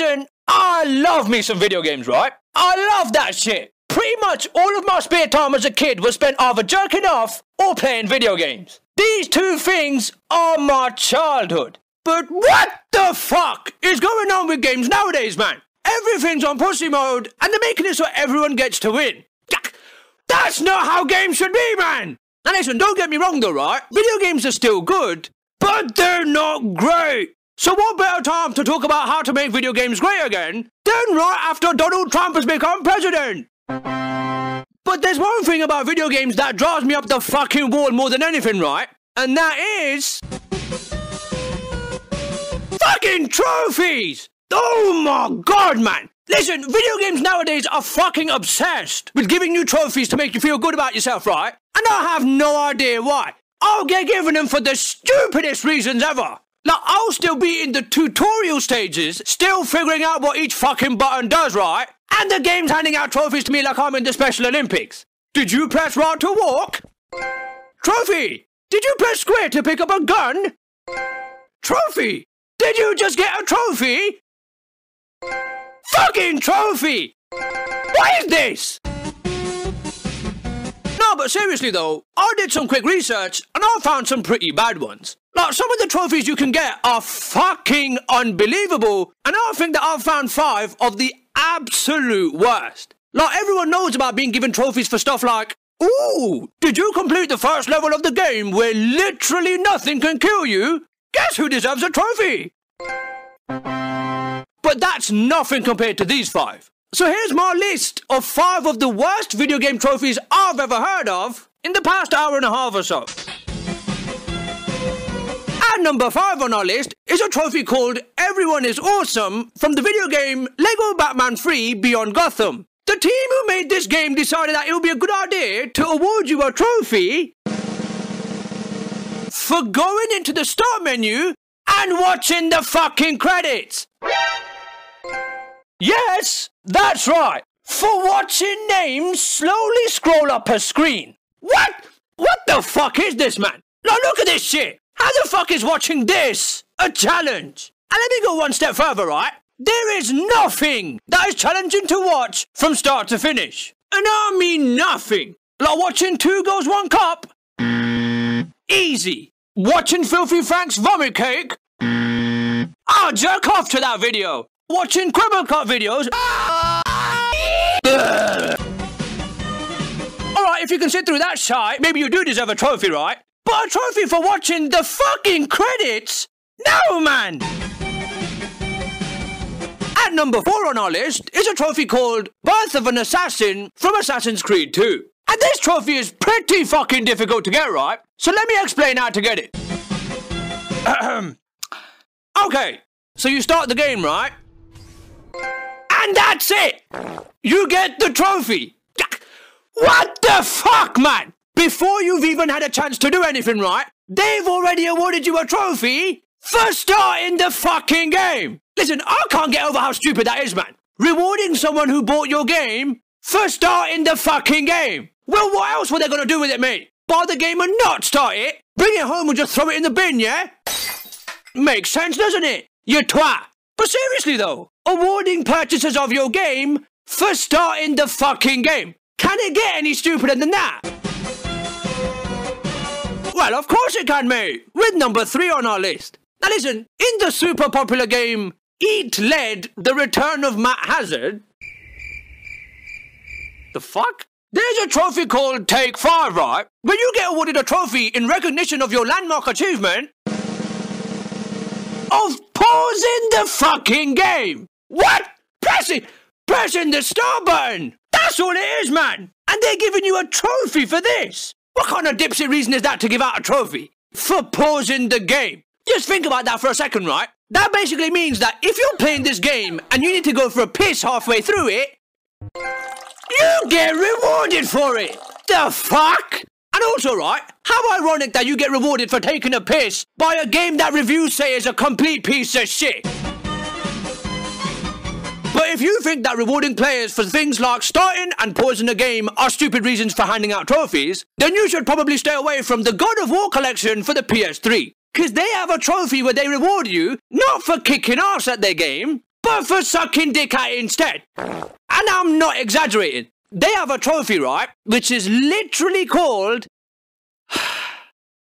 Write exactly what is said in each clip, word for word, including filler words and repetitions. Listen, I love me some video games, right? I love that shit. Pretty much all of my spare time as a kid was spent either jerking off or playing video games. These two things are my childhood. But what the fuck is going on with games nowadays, man? Everything's on pussy mode, and they're making it so everyone gets to win. That's not how games should be, man! And listen, don't get me wrong though, right? Video games are still good, but they're not great. So what better time to talk about how to make video games great again than right after Donald Trump has become president? But there's one thing about video games that drives me up the fucking wall more than anything, right? And that is... fucking trophies! Oh my god, man! Listen, video games nowadays are fucking obsessed with giving you trophies to make you feel good about yourself, right? And I have no idea why. I'll get given them for the stupidest reasons ever. Like, I'll still be in the tutorial stages, still figuring out what each fucking button does, right? And the game's handing out trophies to me like I'm in the Special Olympics. Did you press right to walk? Trophy! Did you press square to pick up a gun? Trophy! Did you just get a trophy? Fucking trophy! What is this? No, but seriously though, I did some quick research and I found some pretty bad ones. Like, some of the trophies you can get are fucking unbelievable, and I think that I've found five of the absolute worst. Like, everyone knows about being given trophies for stuff like, ooh, did you complete the first level of the game where literally nothing can kill you? Guess who deserves a trophy? But that's nothing compared to these five. So here's my list of five of the worst video game trophies I've ever heard of in the past hour and a half or so. And number five on our list is a trophy called Everyone is Awesome from the video game Lego Batman three Beyond Gotham. The team who made this game decided that it would be a good idea to award you a trophy for going into the start menu and watching the fucking credits. Yes, that's right. For watching names slowly scroll up a screen. What? What the fuck is this, man? Now look at this shit. How the fuck is watching this a challenge? And let me go one step further, right? There is nothing that is challenging to watch from start to finish. And I mean nothing. Like watching Two Girls One Cup? Mm. Easy. Watching Filthy Frank's Vomit Cake? Mm. I'll jerk off to that video. Watching Cribble Cut videos. Alright, if you can sit through that shite, maybe you do deserve a trophy, right? But a trophy for watching the fucking credits? No, man! At number four on our list is a trophy called Birth of an Assassin from Assassin's Creed two. And this trophy is pretty fucking difficult to get, right? So let me explain how to get it. Ahem. Okay, so you start the game, right? And that's it! You get the trophy! What the fuck, man? Before you've even had a chance to do anything right, they've already awarded you a trophy for starting the fucking game! Listen, I can't get over how stupid that is, man. Rewarding someone who bought your game for starting the fucking game! Well, what else were they gonna do with it, mate? Buy the game and not start it? Bring it home and just throw it in the bin, yeah? Makes sense, doesn't it? You twat! But seriously though, awarding purchases of your game for starting the fucking game. Can it get any stupider than that? Well, of course it can, mate, with number three on our list. Now listen, in the super popular game Eat Lead The Return of Matt Hazard... the fuck? There's a trophy called Take Five, right? Where you get awarded a trophy in recognition of your landmark achievement of pausing the fucking game! What? Pressing, pressing the start button! That's all it is, man! And they're giving you a trophy for this! What kind of dipshit reason is that to give out a trophy? For pausing the game! Just think about that for a second, right? That basically means that if you're playing this game and you need to go for a piss halfway through it, you get rewarded for it! The fuck? And also, right, how ironic that you get rewarded for taking a piss by a game that reviews say is a complete piece of shit. But if you think that rewarding players for things like starting and pausing a game are stupid reasons for handing out trophies, then you should probably stay away from the God of War collection for the P S three. Because they have a trophy where they reward you, not for kicking ass at their game, but for sucking dick at it instead. And I'm not exaggerating. They have a trophy, right, which is literally called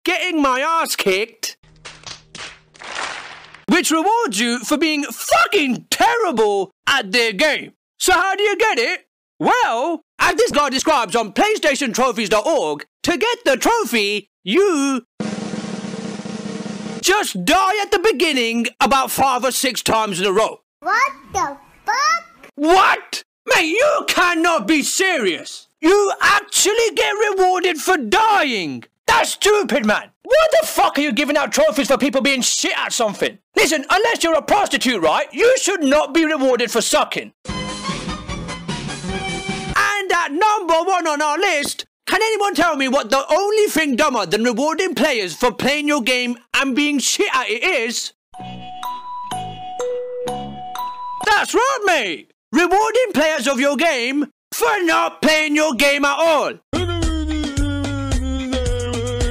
getting my ass kicked, which rewards you for being fucking terrible at their game. So how do you get it? Well, as this guy describes on PlayStation Trophies dot org, to get the trophy, you just die at the beginning about five or six times in a row. What the fuck? What? Mate, you cannot be serious. You actually get rewarded for dying. That's stupid, man. Why the fuck are you giving out trophies for people being shit at something? Listen, unless you're a prostitute, right, you should not be rewarded for sucking. And at number one on our list, can anyone tell me what the only thing dumber than rewarding players for playing your game and being shit at it is? That's right, mate. Rewarding players of your game for not playing your game at all.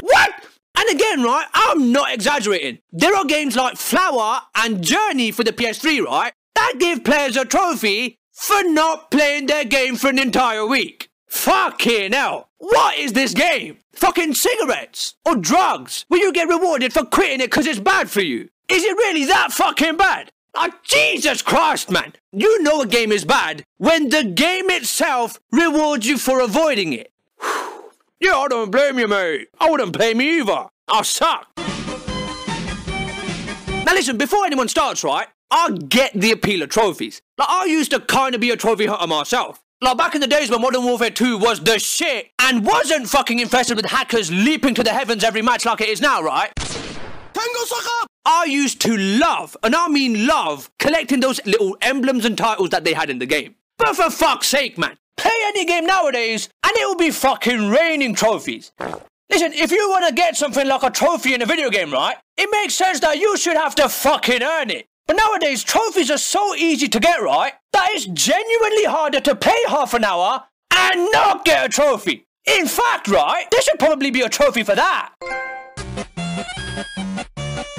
What? And again, right, I'm not exaggerating. There are games like Flower and Journey for the P S three, right, that give players a trophy for not playing their game for an entire week. Fucking hell. What is this game? Fucking cigarettes or drugs? Will you get rewarded for quitting it because it's bad for you? Is it really that fucking bad? Oh, Jesus Christ, man. You know a game is bad when the game itself rewards you for avoiding it. Yeah, I don't blame you, mate. I wouldn't blame you either. I suck. Now listen, before anyone starts, right, I get the appeal of trophies. Like, I used to kind of be a trophy hunter myself. Like, back in the days when Modern Warfare two was the shit and wasn't fucking infested with hackers leaping to the heavens every match like it is now, right? I used to love, and I mean love, collecting those little emblems and titles that they had in the game. But for fuck's sake, man, play any game nowadays and it will be fucking raining trophies. Listen, if you want to get something like a trophy in a video game, right, it makes sense that you should have to fucking earn it. But nowadays, trophies are so easy to get, right, that it's genuinely harder to play half an hour and not get a trophy. In fact, right, there should probably be a trophy for that.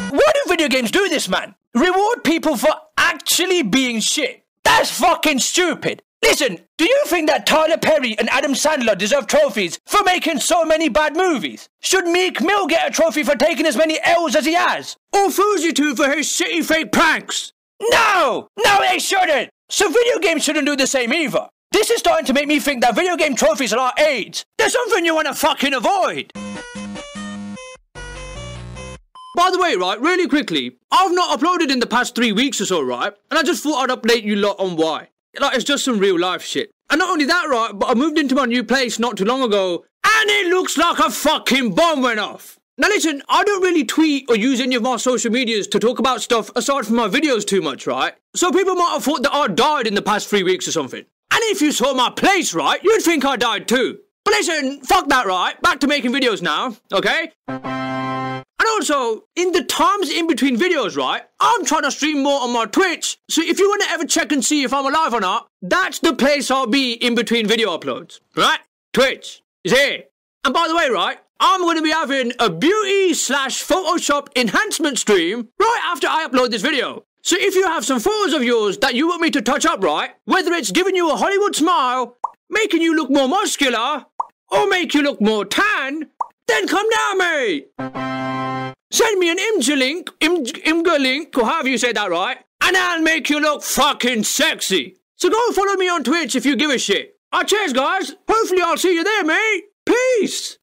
Why do video games do this, man? Reward people for actually being shit. That's fucking stupid. Listen, do you think that Tyler Perry and Adam Sandler deserve trophies for making so many bad movies? Should Meek Mill get a trophy for taking as many L's as he has? Or Foozy two for his shitty fake pranks? No! No, they shouldn't! So video games shouldn't do the same either. This is starting to make me think that video game trophies are like AIDS. There's something you want to fucking avoid. By the way, right, really quickly, I've not uploaded in the past three weeks or so, right? And I just thought I'd update you lot on why. Like, it's just some real life shit. And not only that, right, but I moved into my new place not too long ago, and it looks like a fucking bomb went off. Now listen, I don't really tweet or use any of my social medias to talk about stuff aside from my videos too much, right? So people might have thought that I died in the past three weeks or something. And if you saw my place, right, you'd think I died too. But listen, fuck that, right? Back to making videos now, okay? And also, in the times in between videos, right, I'm trying to stream more on my Twitch. So if you want to ever check and see if I'm alive or not, that's the place I'll be in between video uploads. Right? Twitch is here. And by the way, right, I'm going to be having a beauty slash Photoshop enhancement stream right after I upload this video. So if you have some photos of yours that you want me to touch up, right, whether it's giving you a Hollywood smile, making you look more muscular, or make you look more tan, then come down, mate. Send me an img link, img, img link, or however you say that, right? And I'll make you look fucking sexy. So go follow me on Twitch if you give a shit. Alright, cheers, guys. Hopefully I'll see you there, mate. Peace.